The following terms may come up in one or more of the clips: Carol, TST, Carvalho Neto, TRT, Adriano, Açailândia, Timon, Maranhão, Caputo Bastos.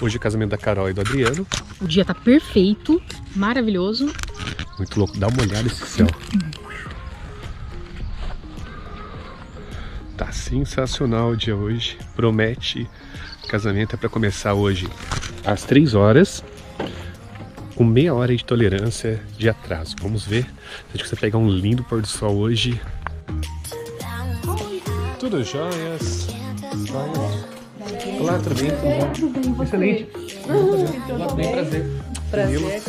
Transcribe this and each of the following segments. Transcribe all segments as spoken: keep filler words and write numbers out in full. Hoje é casamento da Carol e do Adriano. O dia tá perfeito, maravilhoso. Muito louco, dá uma olhada nesse céu. Tá sensacional o dia hoje. Promete, o casamento é pra começar hoje às três horas. Com meia hora de tolerância de atraso. Vamos ver se a gente consegue pegar um lindo pôr do sol hoje. Tudo jóias. Jóias. Olá, tudo bem? Tudo bem, você? Excelente. Uhum. Olá, tudo bem? Prazer. Prazer. Prazer.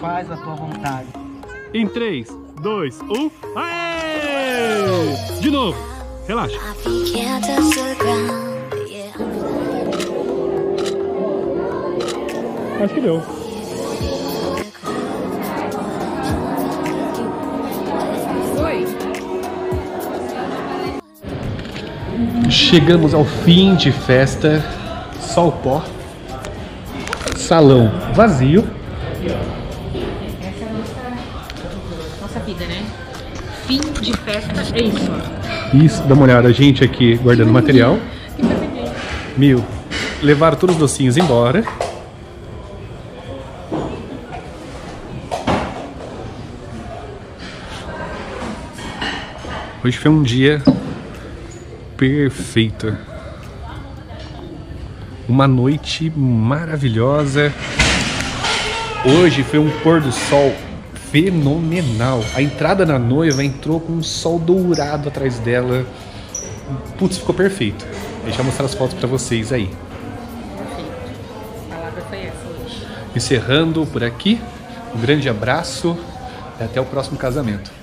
Faz a tua vontade. Em três, dois, um. Aê! De novo. Relaxa. Acho que deu. Oi. Chegamos ao fim de festa. Sol pó. Salão vazio. Vida, né? Fim de festa é isso. Isso, dá uma olhada, a gente aqui guardando material. Mil. Levaram todos os docinhos embora. Hoje foi um dia perfeito. Uma noite maravilhosa. Hoje foi um pôr do sol fenomenal. A entrada na noiva entrou com um sol dourado atrás dela. Putz, ficou perfeito. Deixa eu mostrar as fotos pra vocês aí. Perfeito. A palavra foi essa hoje. Encerrando por aqui. Um grande abraço e até o próximo casamento.